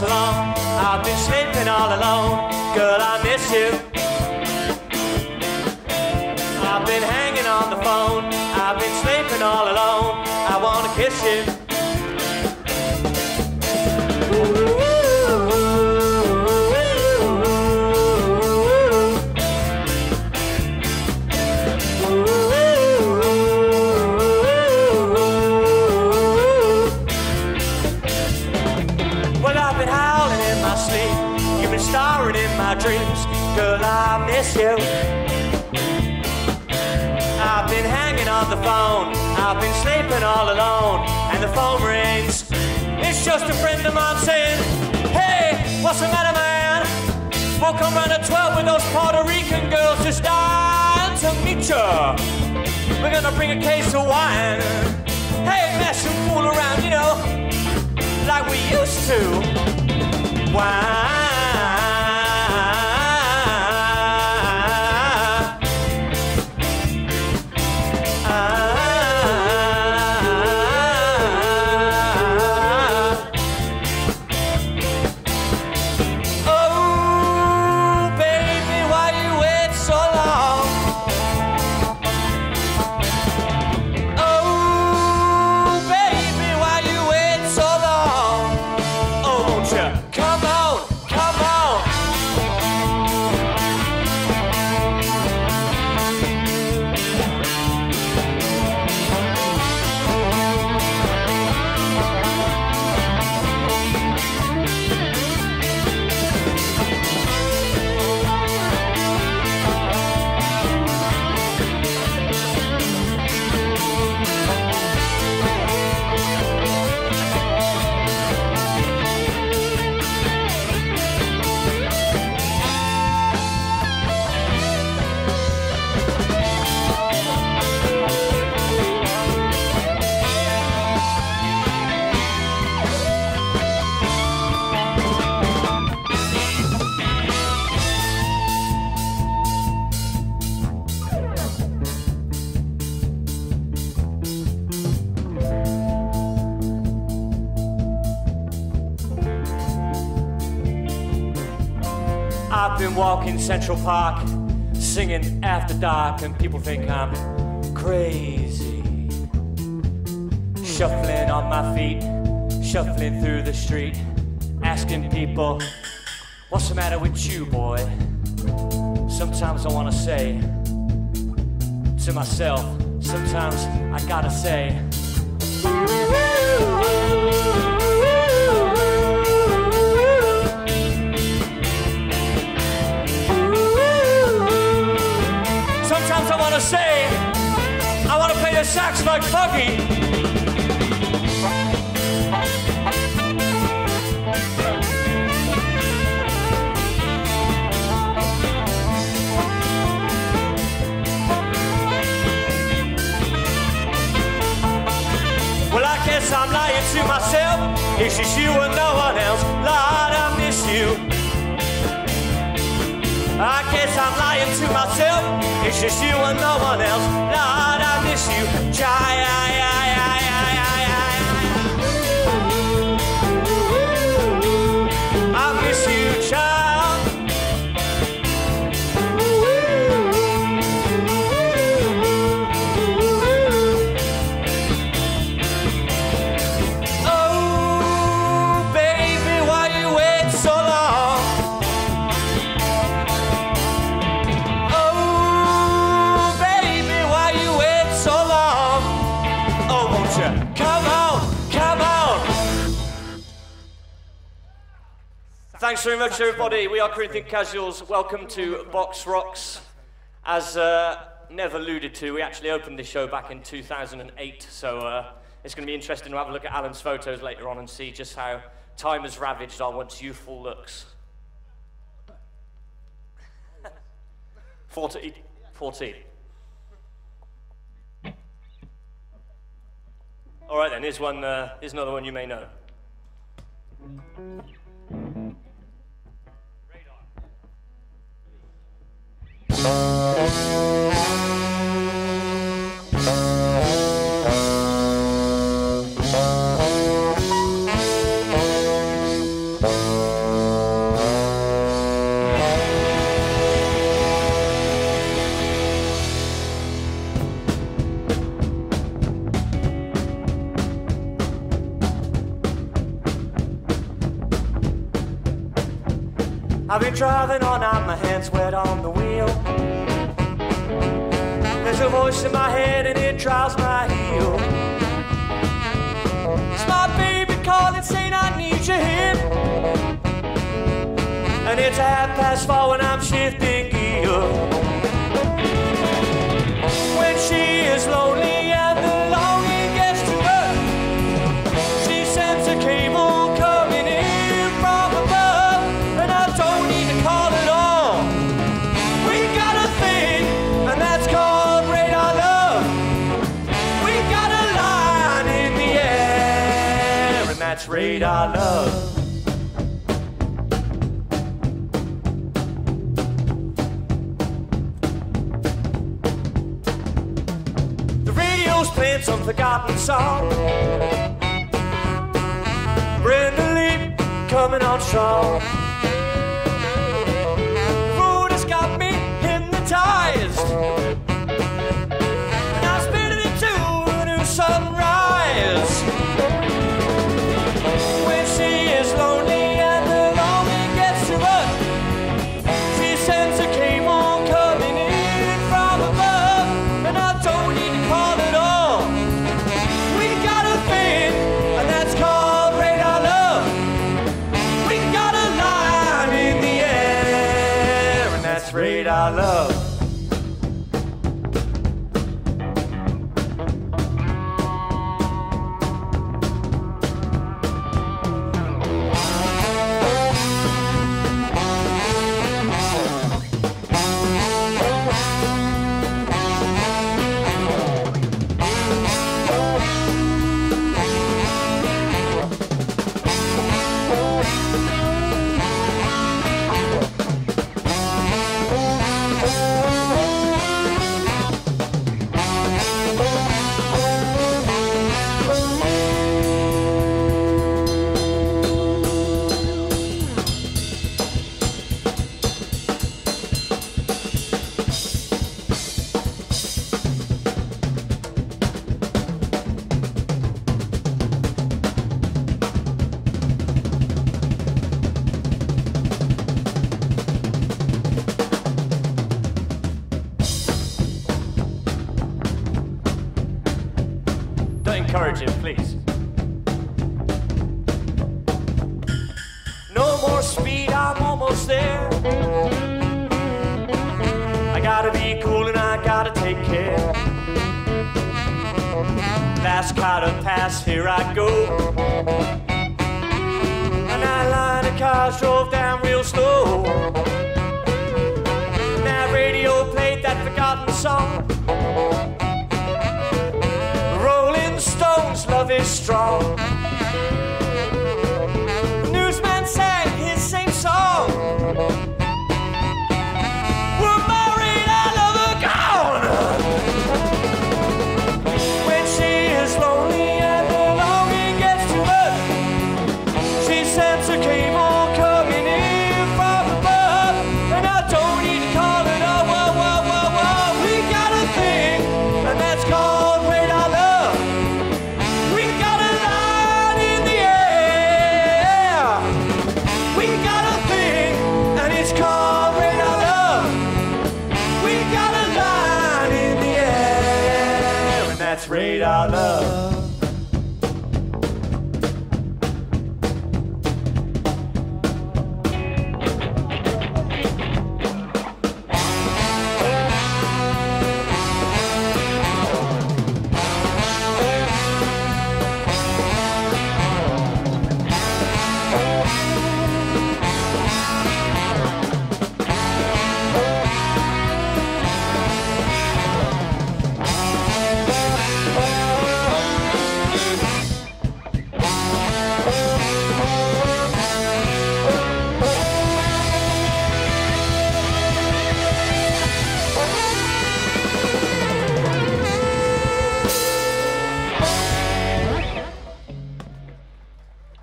So long, I've been sleeping all alone. Girl, I miss you. I've been hanging on the phone. I've been sleeping all alone. I wanna kiss you. You. I've been hanging on the phone. I've been sleeping all alone, and the phone rings. It's just a friend of mine saying, "Hey, what's the matter, man? We'll come round at 12 with those Puerto Rican girls just dying to meet ya. We're gonna bring a case of wine. Hey, mess and fool around, you know, like we used to. Wine." Walking Central Park, singing After Dark, and people think I'm crazy. Shuffling on my feet, shuffling through the street, asking people, what's the matter with you, boy? Sometimes I want to say to myself, sometimes I gotta say, I want to play the sax like Foggy. Well, I guess I'm lying to myself. It's just you and no one else. Lord, I miss you. I guess I'm lying to myself. It's just you and no one else. Lord, I miss you. I miss you, child. Thanks very much, everybody. We are Corinthian Casuals. Welcome to Box Rocks. As Nev alluded to, we actually opened this show back in 2008, so It's going to be interesting to have a look at Alan's photos later on and see just how time has ravaged our once youthful looks. 14. All right then, here's another one you may know. I've been driving all night, my hands wet on the wheel. There's a voice in my head and it drives my heel. It's my baby calling, saying I need you here. And it's 4:30 when I'm shifting gear. When she is lonely and the longing gets to her, she sends a cable. That's radar love. The radio's playing some forgotten song. Brenda Lee coming on strong. Food has got me hypnotized, and I'm spinning into a new sunrise. Radar love.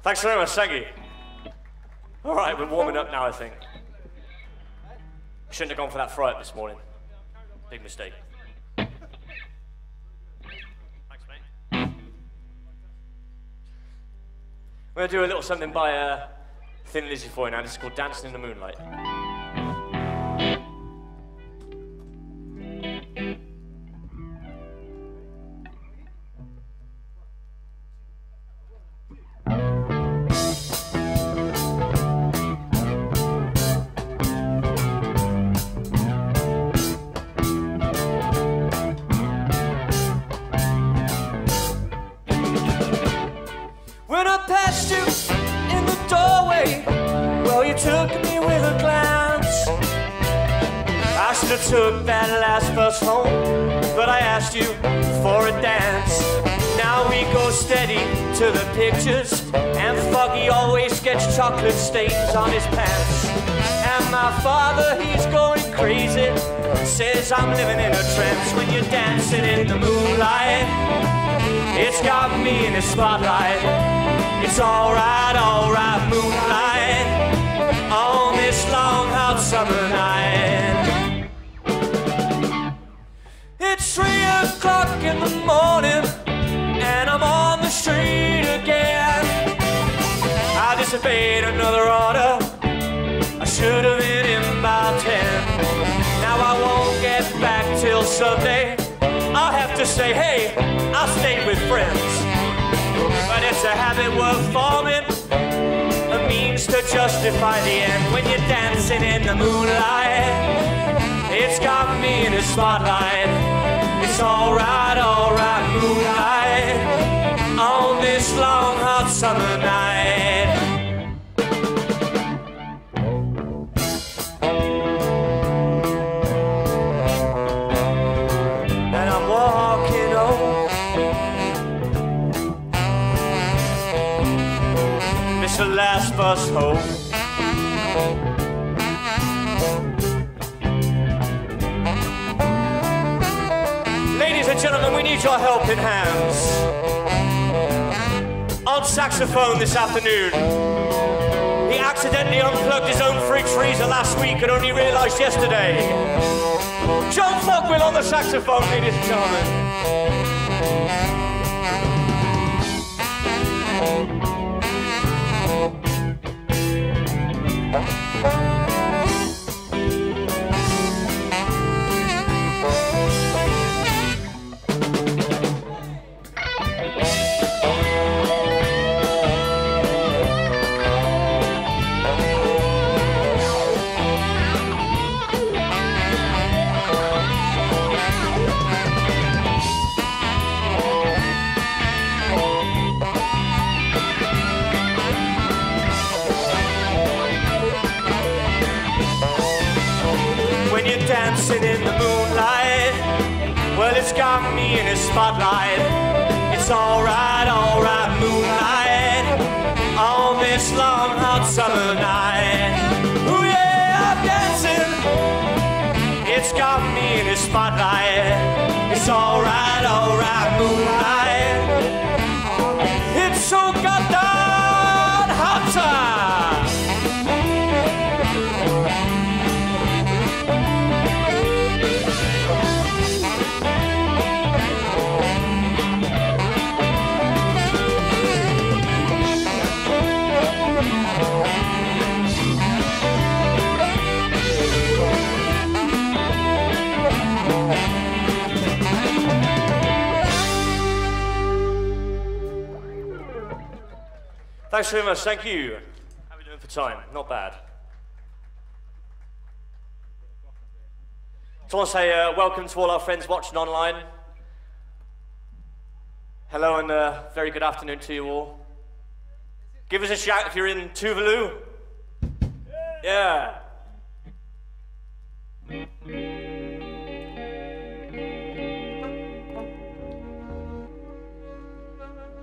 Thanks very much, thank you. All right, we're warming up now, I think. Shouldn't have gone for that fry up this morning. Big mistake. Thanks, mate. We're going to do a little something by Thin Lizzy for you now. This is called Dancing in the Moonlight. Took that last bus home, but I asked you for a dance. Now we go steady to the pictures, and Foggy always gets chocolate stains on his pants. And my father, he's going crazy, says I'm living in a trance. When you're dancing in the moonlight, it's got me in the spotlight. It's all right, moonlight, on this long hot summer night. It's 3 o'clock in the morning, and I'm on the street again. I disobeyed another order, I should have been in by 10. Now I won't get back till Sunday, I'll have to say, hey, I stayed with friends. But it's a habit worth forming, a means to justify the end. When you're dancing in the moonlight, it's got me in the spotlight. It's all right, moonlight, on this long, hot summer night. And I'm walking home, miss the last bus home. Gentlemen, we need your helping hands. On saxophone this afternoon, he accidentally unplugged his own fridge freezer last week and only realised yesterday. John Fogwill on the saxophone, ladies and gentlemen. It's got me in a spotlight. It's all right, moonlight, on this long, hot summer night. Ooh yeah, I'm dancing. It's got me in a spotlight. It's all right, moonlight. It's so goddamn hot time. Thanks very much, thank you. How are we doing for time? Not bad. So I want to say welcome to all our friends watching online. Hello and very good afternoon to you all. Give us a shout if you're in Tuvalu. Yeah.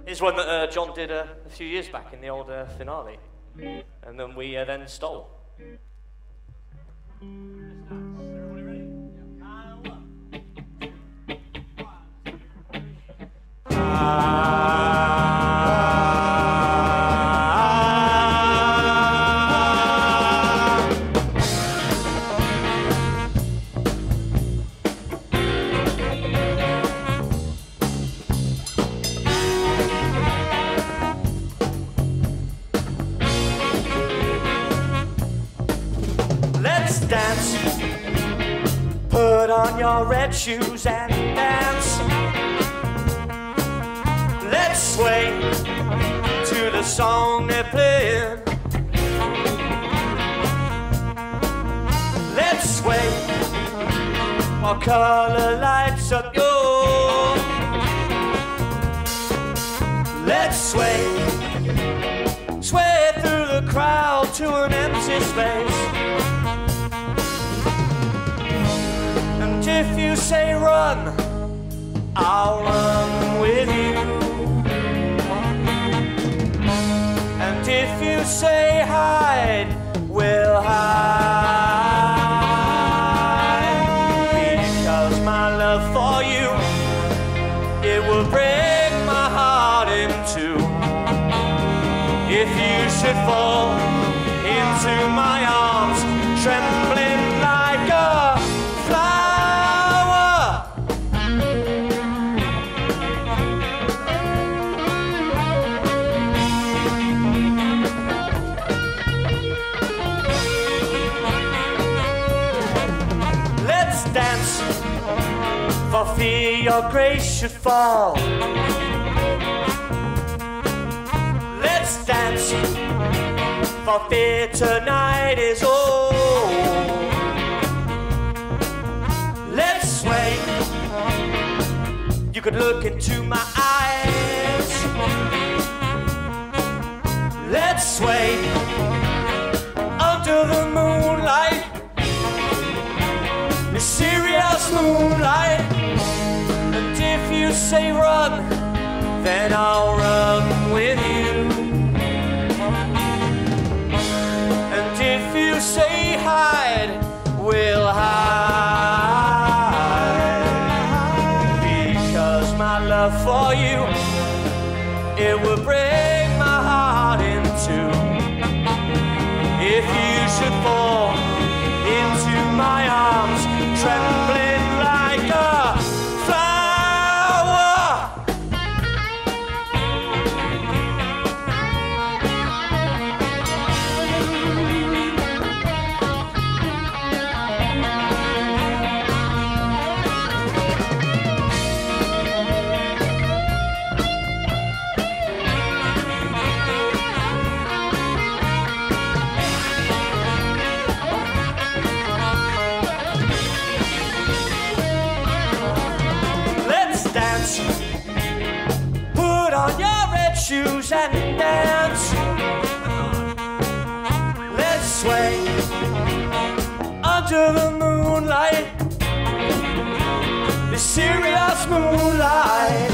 Here's one that John did a few years back in the old finale, and then we then stole. Put on your red shoes and dance. Let's sway to the song they're playing. Let's sway while color lights up your. Let's sway, sway through the crowd to an empty space. If you say run, I'll run with you. And if you say hide, we'll hide. Because my love for you, it will break my heart in two. If you should fall into my arms, trembling like a fly. For fear your grace should fall. Let's dance, for fear tonight is old. Let's sway, you could look into my eyes. Let's sway under the moonlight, mysterious moonlight. If you say run, then I'll run with you. And if you say hide, we'll hide. Because my love for you, it will break my heart in two. If you should fall into my arms, trembling like a flower. Shoes and dance. Let's sway under the moonlight, the serious moonlight.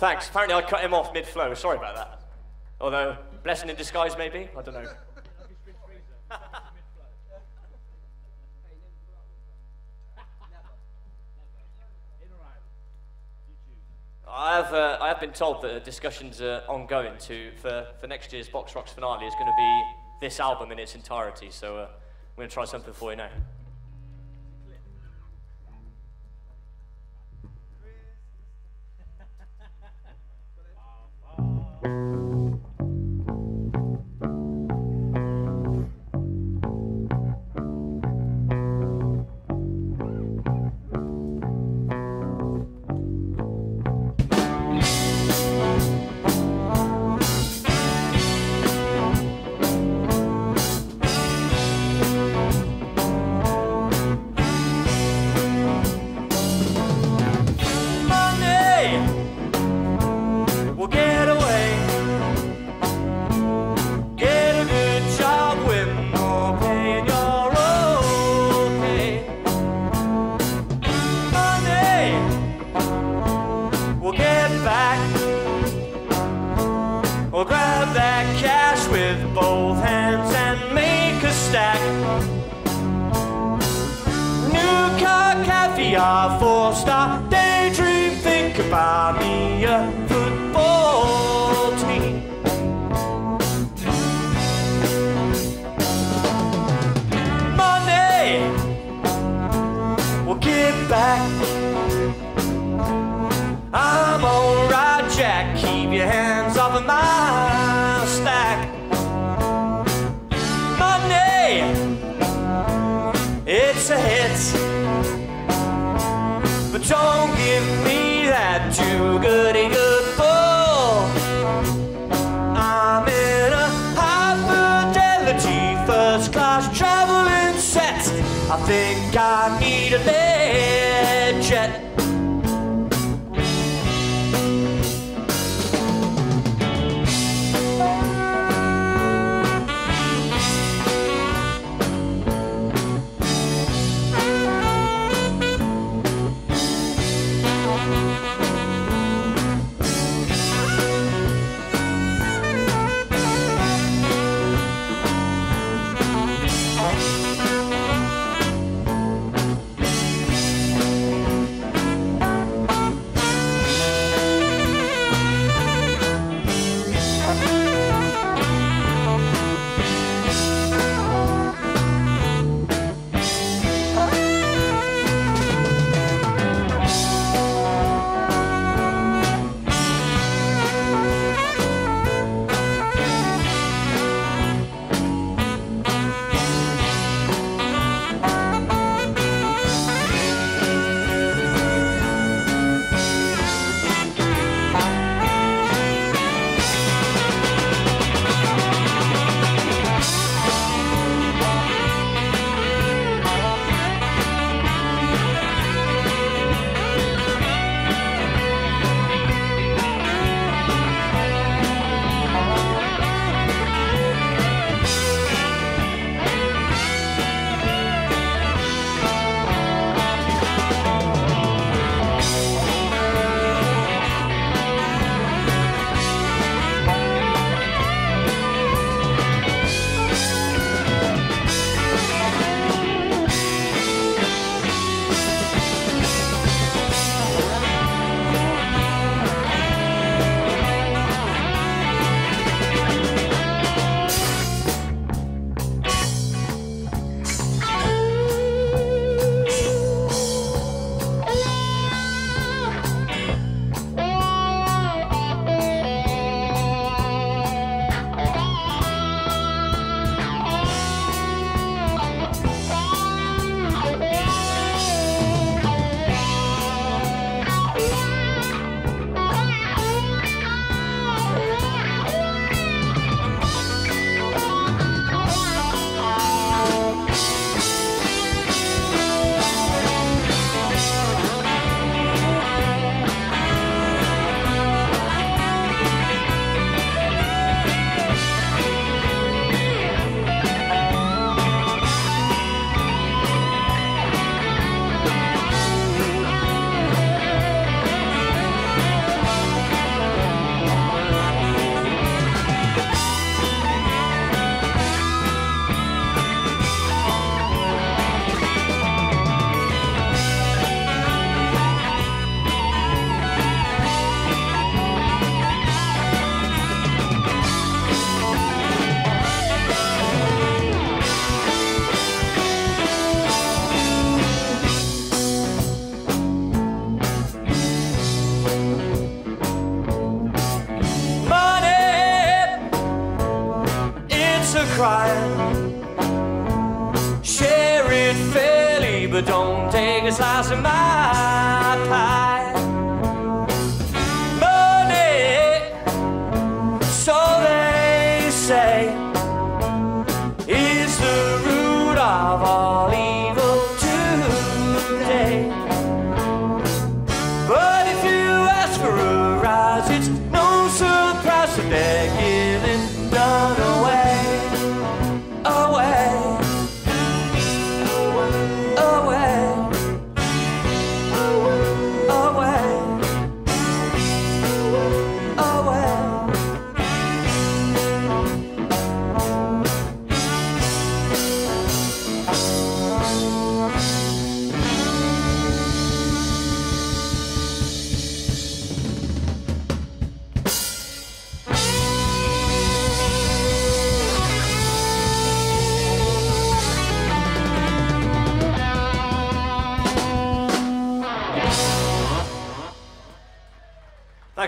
Thanks. Apparently I cut him off mid-flow. Sorry about that. Although, blessing in disguise maybe? I don't know. I have been told that discussions are ongoing for next year's Box Rocks finale is going to be this album in its entirety, so we're going to try something for you now. back. I'm alright, Jack, keep your hands off of my stack. Monday, it's a hit, but don't give me that too goody good bull. I'm in a high-fidelity first-class traveling set. I think I need a bed jet.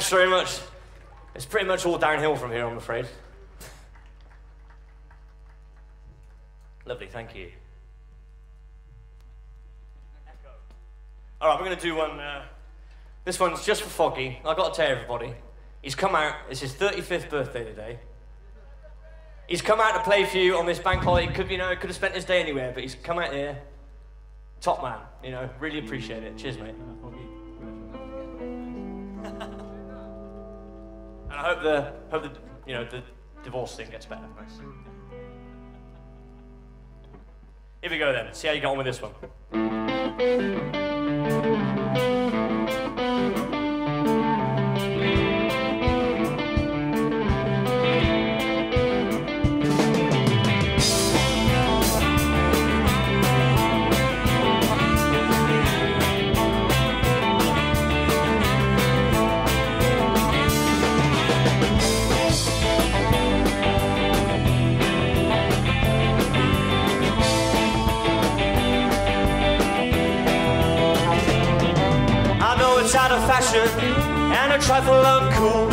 Thanks very much. It's pretty much all downhill from here, I'm afraid. Lovely, thank you. All right, we're going to do one. This one's just for Foggy. I've got to tell everybody, he's come out. It's his 35th birthday today. He's come out to play for you on this bank holiday. Could, you know, could have spent his day anywhere, but he's come out here. Top man, you know, really appreciate it. Cheers, mate. And I hope the you know, the divorce thing gets better. Here we go then. See how you get on with this one. And a trifle uncool,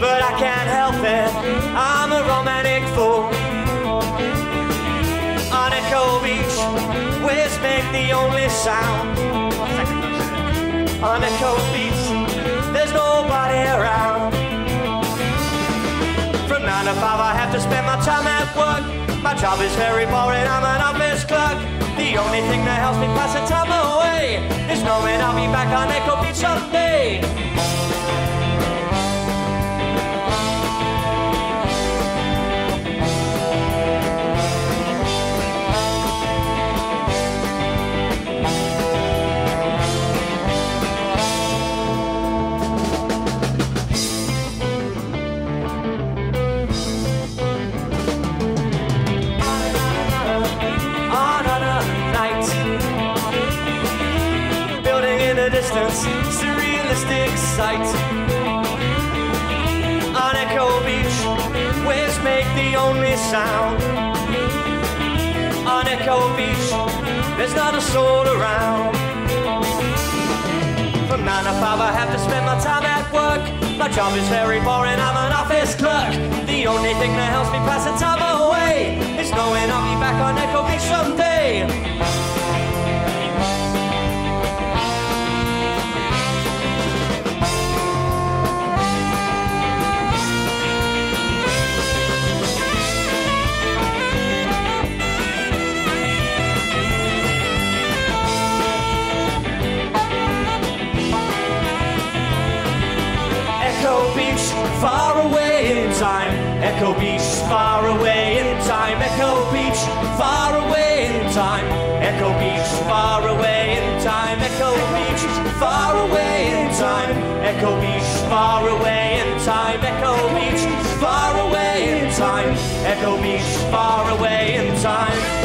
but I can't help it, I'm a romantic fool. On a cold beach, waves make the only sound. On a cold beach, there's nobody around. From 9 to 5 I have to spend my time at work. My job is very boring, I'm an office clerk. The only thing that helps me pass the time away is knowing I'll be back on Echo Beach someday. Surrealistic sight. On a cold beach, waves make the only sound. On a cold beach, there's not a soul around. From 9 to 5 I have to spend my time at work. My job is very boring, I'm an office clerk. The only thing that helps me pass the time away is knowing I'll be back on Echo Beach someday. Far away in time, Echo Beach, far away in time, Echo Beach, far away in time, Echo Beach, far away in time, Echo Beach, far away in time, Echo Beach, far away in time, Echo Beach, far away in time, Echo Beach, far away in time.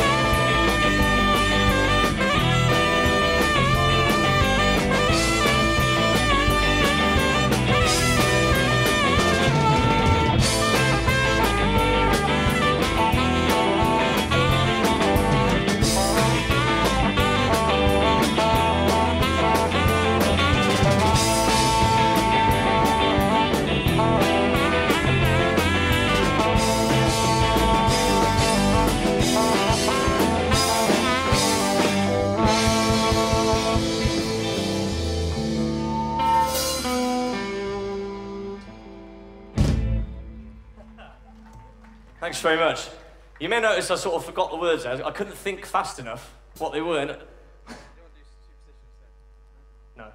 Thanks very much. You may notice I sort of forgot the words there. I couldn't think fast enough what they were. No.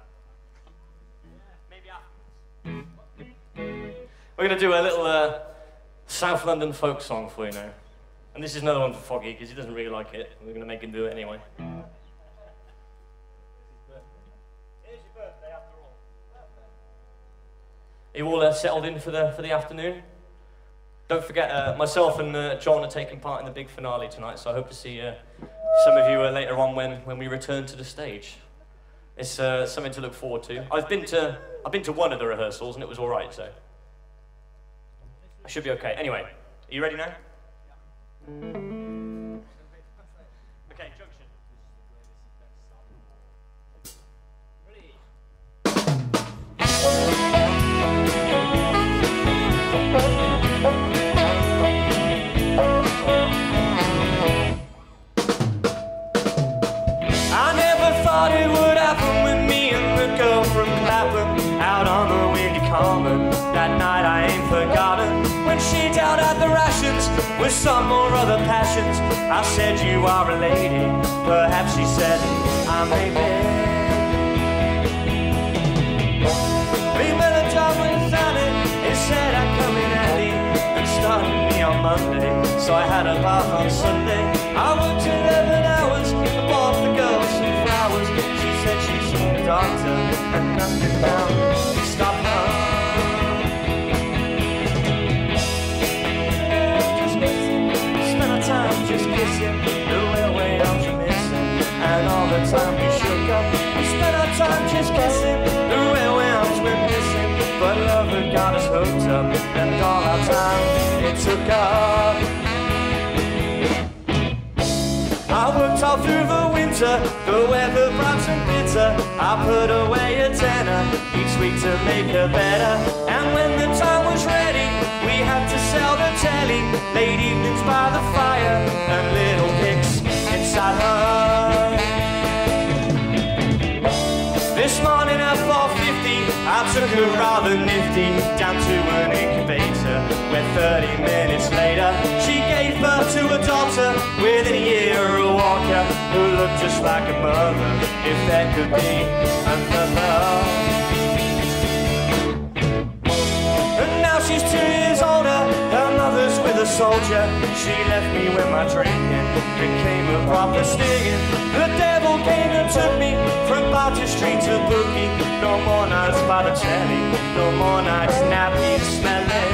We're going to do a little South London folk song for you now. And this is another one for Foggy because he doesn't really like it. And we're going to make him do it anyway. It is your birthday after all. Are you all settled in for the afternoon? Don't forget, myself and John are taking part in the big finale tonight, so I hope to see some of you later on when we return to the stage. It's something to look forward to. I've been to one of the rehearsals and it was all right, so I should be okay. Anyway, are you ready now? Okay, junction. Ready. with some or other passions. I said, you are a lady. Perhaps she said, I may be. Female and Tom went it. He said, I come in handy. And started me on Monday, so I had a bath on Sunday. I worked 11 hours, I bought the girl some flowers. She said she's seen a doctor and nothing found to stop her. Just kissing, the railway arms you missing, and all the time we shook up. We spent our time just kissing, the railway arms we're missing, but love had got us hooked up, and all our time it took up. I worked all through the winter, the weather bright and bitter. I put away a tenner each week to make her better, and when the time was ready, we had to sell the telly, late evenings by the fire, and little pics inside her. This morning at 4:50, I took her rather nifty down to an incubator, where 30 minutes later, she gave birth to a daughter, within a year a walker, who looked just like a mother, if there could be another. She's 2 years older, her mother's with a soldier. She left me when my drinking became a proper stinging. The devil came and took me from Barter Street to Bookie. No more nights by the telly, no more nights nappies smelling.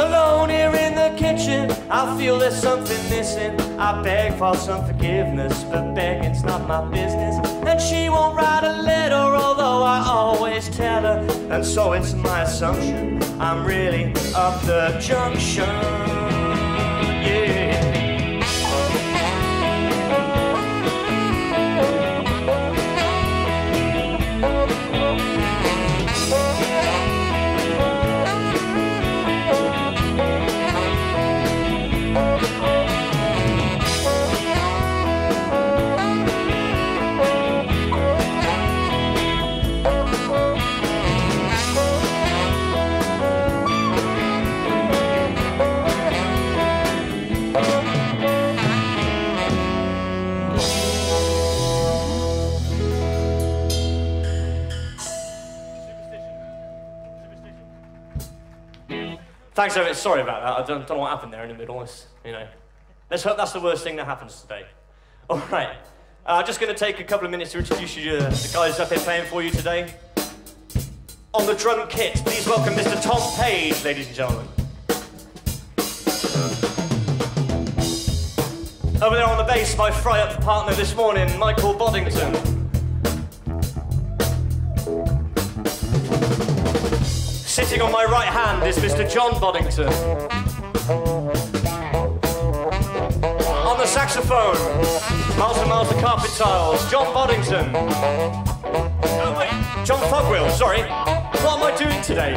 Alone here in the kitchen, I feel there's something missing. I beg for some forgiveness, but begging's not my business. And she won't write a letter, although I always tell her. And so it's my assumption I'm really up the junction, yeah. Thanks, everybody. Sorry about that. I don't know what happened there in the middle. It's, you know, let's hope that's the worst thing that happens today. All right. I'm just going to take a couple of minutes to introduce you to the guys up here playing for you today. On the drum kit, please welcome Mr. Tom Page, ladies and gentlemen. Over there on the bass, my fry-up partner this morning, Michael Boddington. Sitting on my right hand is Mr. John Boddington. On the saxophone, Miles and Miles the Carpet Tiles, John Boddington. Oh wait, John Fogwill, sorry. What am I doing today?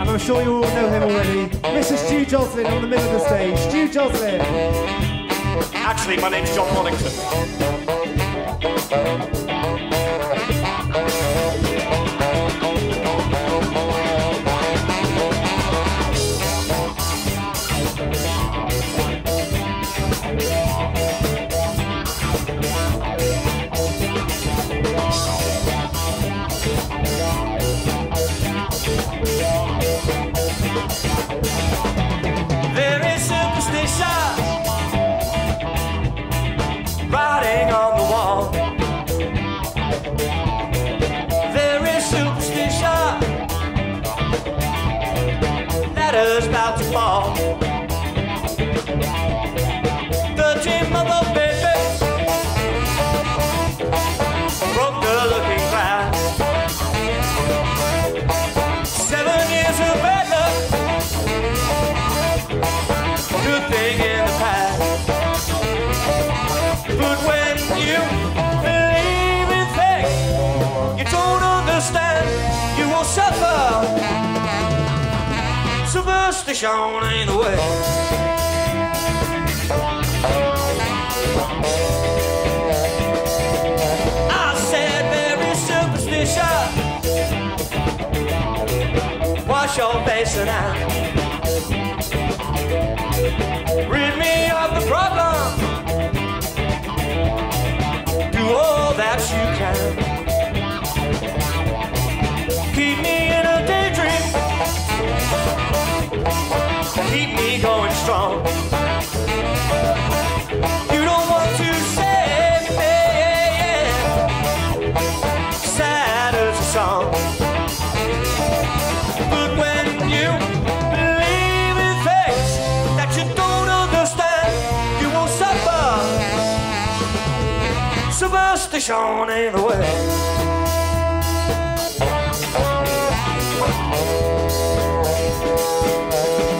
And I'm sure you all know him already. Mr. Stu Joslin on the middle of the stage. Stu Joslin. Actually, my name's John Boddington. About to fall. The dream of a baby broke the looking glass. 7 years of bad luck, good thing in the past. But when you believe in things you don't understand, you will suffer. Superstition ain't the way. I said very superstitious. facing out. Rid me of the problem. Do all that you can. Keep me in a daydream. Keep me going strong. You don't want to save me. Sad as a song. Superstition ain't the way.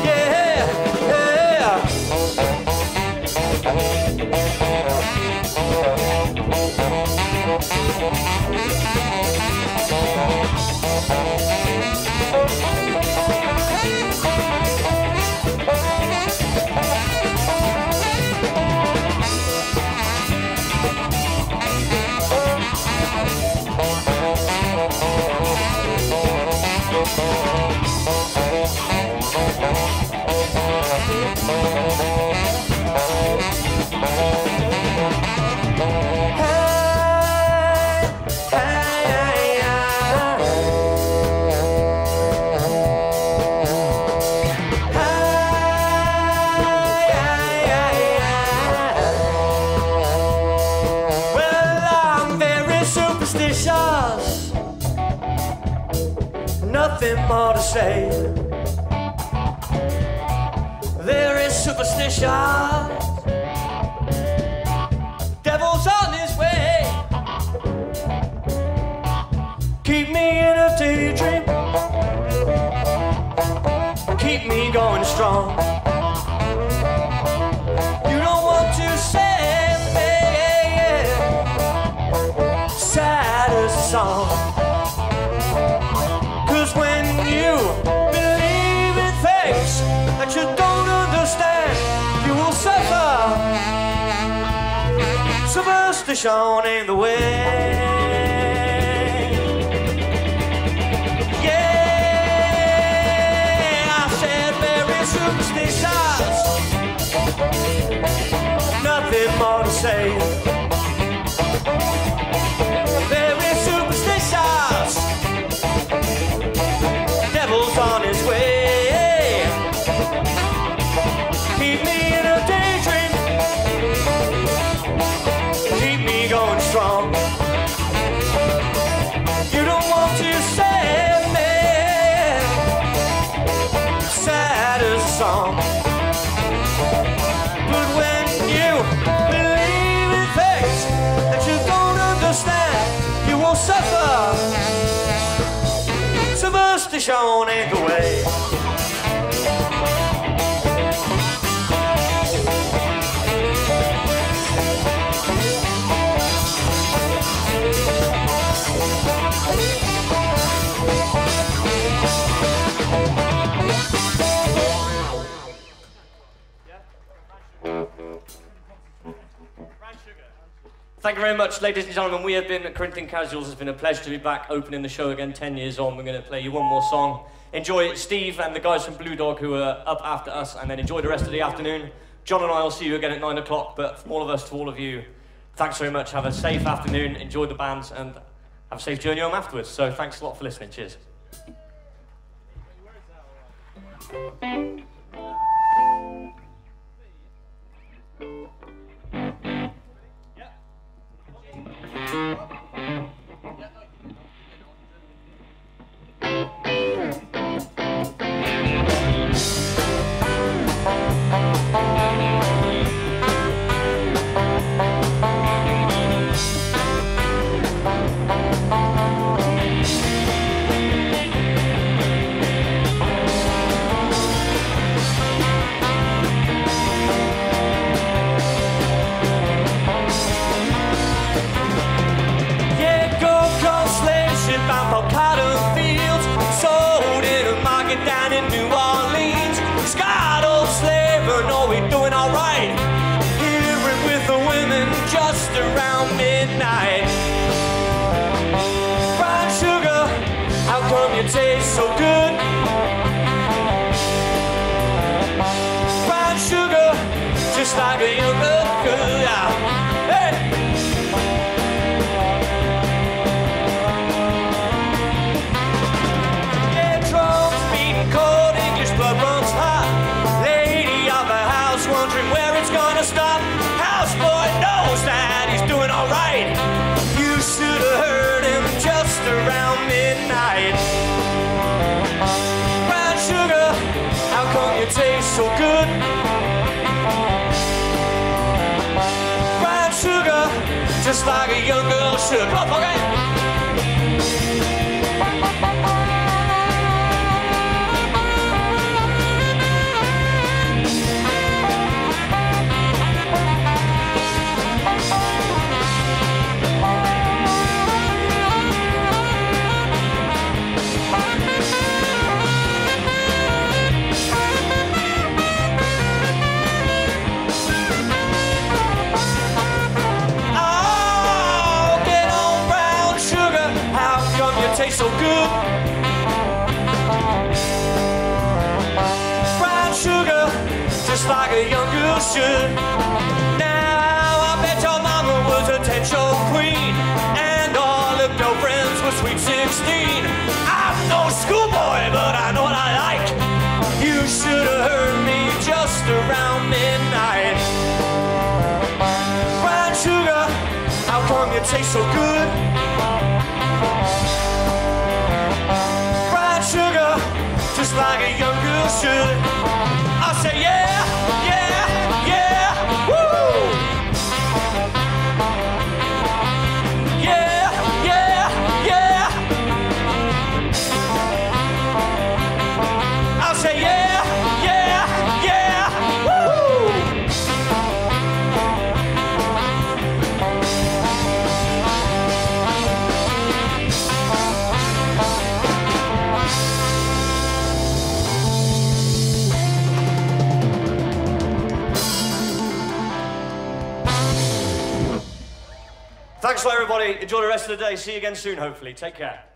Yeah, Nothing more to say. There is superstition. Devil's on his way. Keep me in a daydream. Keep me going strong. You don't want to save me. Sad as a song. That you don't understand, you will suffer. Superstition ain't the way. Yeah, I said very superstitious. Nothing more to say. Very superstitious. Devil's on his way. But when you believe in things that you don't understand, you will suffer. Superstition ain't the way. Thank you very much, ladies and gentlemen. We have been Corinthian Casuals. It's been a pleasure to be back opening the show again 10 years on. We're going to play you one more song. Enjoy it, Steve and the guys from Blue Dog who are up after us, and then enjoy the rest of the afternoon. John and I will see you again at 9 o'clock, but from all of us to all of you, thanks very much. Have a safe afternoon, enjoy the bands, and have a safe journey home afterwards. So thanks a lot for listening. Cheers. so good. Brown sugar, just like a young girl should. Come on, okay. Tastes so good. Brown sugar, just like a young girl should. Now I bet your mama was a ten-show queen, and all of your friends were sweet 16. I'm no schoolboy, but I know what I like. You should have heard me just around midnight. Brown sugar, how come you taste so good? Sugar, just like a young girl should. I say yeah, yeah, yeah, woo! Yeah, yeah, yeah. I say yeah, yeah, yeah, Thanks for everybody. Enjoy the rest of the day. See you again soon, hopefully. Take care.